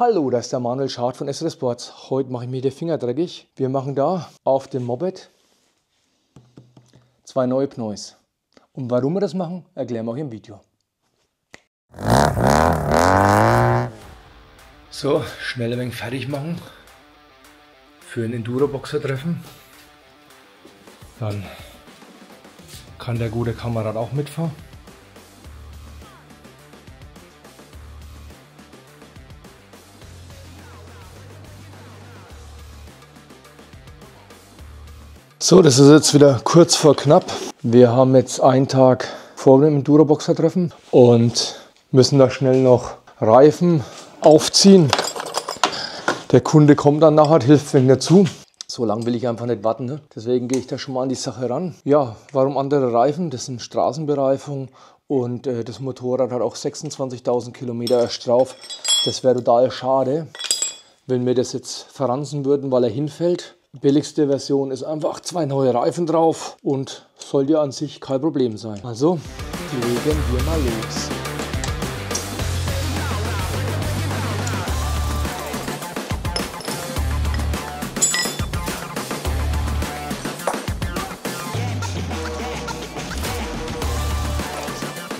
Hallo, das ist der Manuel Schad von SR Sports. Heute mache ich mir die Finger dreckig. Wir machen da auf dem Moped zwei neue Pneus. Und warum wir das machen, erklären wir euch im Video. So, schnell ein wenig fertig machen für ein Enduro-Boxer-Treffen. Dann kann der gute Kamerad auch mitfahren. So, das ist jetzt wieder kurz vor knapp. Wir haben jetzt einen Tag vor dem Enduro-Boxer-Treffen und müssen da schnell noch Reifen aufziehen. Der Kunde kommt dann nachher, hilft wenn dazu. So lange will ich einfach nicht warten, ne? Deswegen gehe ich da schon mal an die Sache ran. Ja, warum andere Reifen? Das sind Straßenbereifung und das Motorrad hat auch 26.000 Kilometer erst drauf. Das wäre total schade, wenn wir das jetzt verranzen würden, weil er hinfällt. Billigste Version ist einfach zwei neue Reifen drauf und soll ja an sich kein Problem sein. Also legen wir mal los.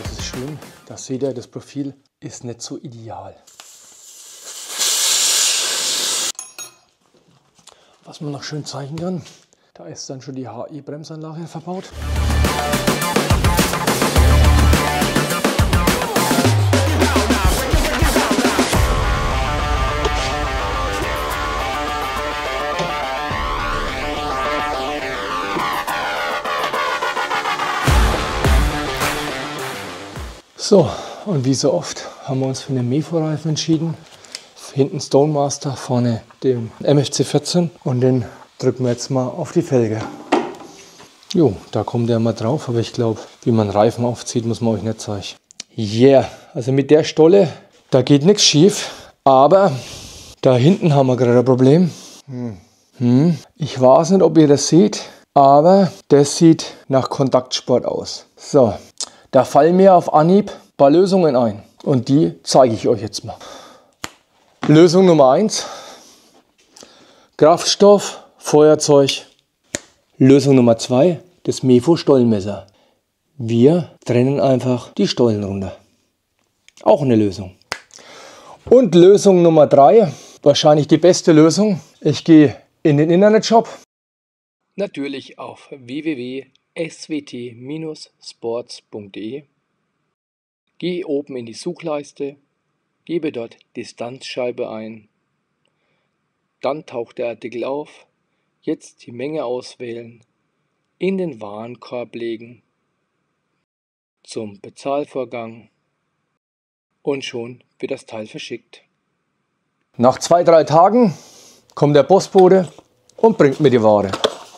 Das ist schön, das seht ihr, das Profil ist nicht so ideal. Was man noch schön zeigen kann, da ist dann schon die HE-Bremsanlage verbaut. So, und wie so oft haben wir uns für den Mevo-Reifen entschieden. Hinten Stonemaster, vorne dem MFC 14 und den drücken wir jetzt mal auf die Felge. Jo, da kommt der mal drauf, aber ich glaube, wie man Reifen aufzieht, muss man euch nicht zeigen. Yeah, also mit der Stolle, da geht nichts schief, aber da hinten haben wir gerade ein Problem. Ich weiß nicht, ob ihr das seht, aber das sieht nach Kontaktsport aus. So, da fallen mir auf Anhieb ein paar Lösungen ein und die zeige ich euch jetzt mal. Lösung Nummer 1, Kraftstoff, Feuerzeug. Lösung Nummer 2, das Mevo-Stollenmesser. Wir trennen einfach die Stollen runter. Auch eine Lösung. Und Lösung Nummer 3, wahrscheinlich die beste Lösung. Ich gehe in den Internetshop. Natürlich auf www.swt-sports.de. Gehe oben in die Suchleiste. Gebe dort Distanzscheibe ein, dann taucht der Artikel auf, jetzt die Menge auswählen, in den Warenkorb legen, zum Bezahlvorgang und schon wird das Teil verschickt. Nach 2-3 Tagen kommt der Postbote und bringt mir die Ware.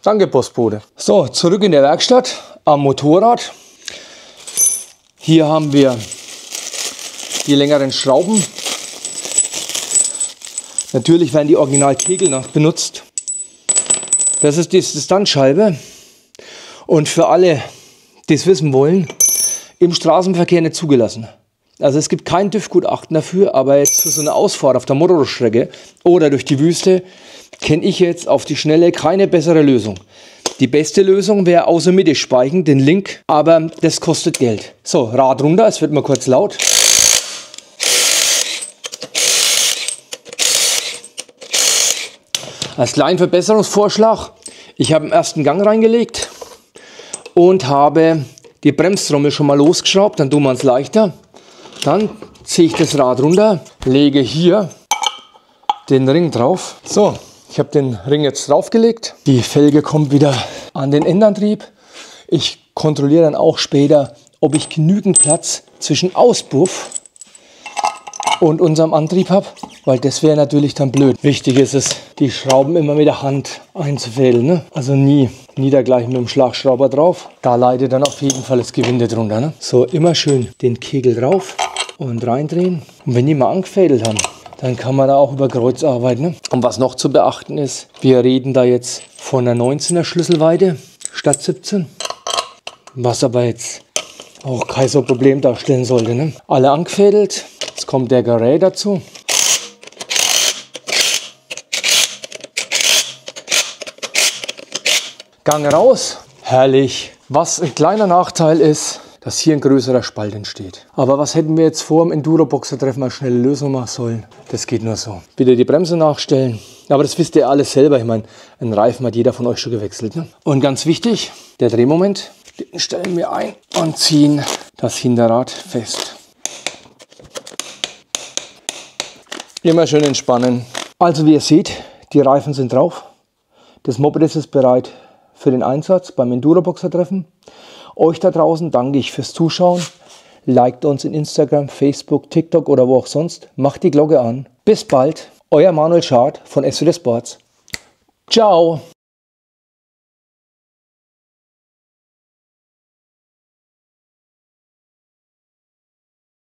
Danke Postbote. So, zurück in der Werkstatt am Motorrad. Hier haben wir die längeren Schrauben. Natürlich werden die original kegelnacht benutzt. Das ist die Distanzscheibe. Und für alle, die es wissen wollen, im Straßenverkehr nicht zugelassen. Also es gibt kein TÜV-Gutachten dafür, aber jetzt für so eine Ausfahrt auf der Motorradstrecke oder durch die Wüste kenne ich jetzt auf die Schnelle keine bessere Lösung. Die beste Lösung wäre außer Mitte speichern, den Link, aber das kostet Geld. So, Rad runter, es wird mal kurz laut. Als kleinen Verbesserungsvorschlag, ich habe den ersten Gang reingelegt und habe die Bremstrommel schon mal losgeschraubt, dann tun wir es leichter. Dann ziehe ich das Rad runter, lege hier den Ring drauf. So, ich habe den Ring jetzt draufgelegt. Die Felge kommt wieder an den Endantrieb. Ich kontrolliere dann auch später, ob ich genügend Platz zwischen Auspuff und unserem Antrieb habe, weil das wäre natürlich dann blöd. Wichtig ist es, die Schrauben immer mit der Hand einzufädeln, ne? Also nie da gleich mit dem Schlagschrauber drauf. Da leidet dann auf jeden Fall das Gewinde drunter, ne? So, immer schön den Kegel drauf und reindrehen. Und wenn die mal angefädelt haben, dann kann man da auch über Kreuz arbeiten, ne? Und was noch zu beachten ist, wir reden da jetzt von einer 19er Schlüsselweite statt 17. Was aber jetzt auch kein so Problem darstellen sollte, ne? Alle angefädelt. Jetzt kommt der Gerät dazu. Gang raus. Herrlich. Was ein kleiner Nachteil ist, dass hier ein größerer Spalt entsteht. Aber was hätten wir jetzt vor dem Enduro-Boxer-Treffen eine schnelle Lösung machen sollen? Das geht nur so. Bitte die Bremse nachstellen. Aber das wisst ihr alles selber. Ich meine, einen Reifen hat jeder von euch schon gewechselt, ne? Und ganz wichtig, der Drehmoment. Den stellen wir ein und ziehen das Hinterrad fest. Immer schön entspannen. Also wie ihr seht, die Reifen sind drauf. Das Moped ist bereit für den Einsatz beim Enduro-Boxer-Treffen. Euch da draußen danke ich fürs Zuschauen. Liked uns in Instagram, Facebook, TikTok oder wo auch sonst. Macht die Glocke an. Bis bald. Euer Manuel Schad von SWT Sports. Ciao.